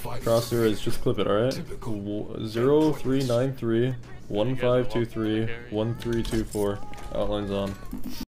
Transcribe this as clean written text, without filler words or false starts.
Crosshair is just clip it, alright? 0393 1523 1324. Outline's on.